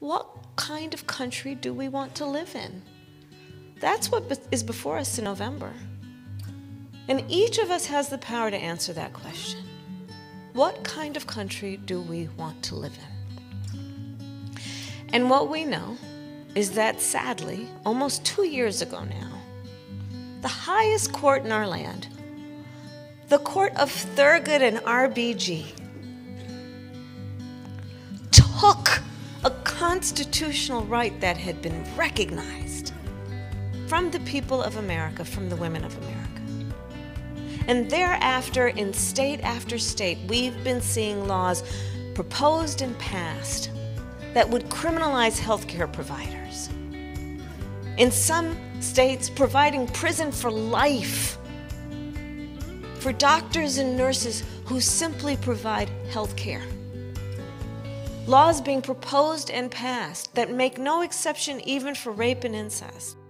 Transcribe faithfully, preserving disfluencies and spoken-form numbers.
what kind of country do we want to live in? That's what is before us in November. And each of us has the power to answer that question. What kind of country do we want to live in? And what we know is that, sadly, almost two years ago now, the highest court in our land, the court of Thurgood and R B G, took a constitutional right that had been recognized from the people of America, from the women of America. And thereafter, in state after state, we've been seeing laws proposed and passed that would criminalize healthcare providers. In some states, providing prison for life for doctors and nurses who simply provide healthcare. Laws being proposed and passed that make no exception even for rape and incest.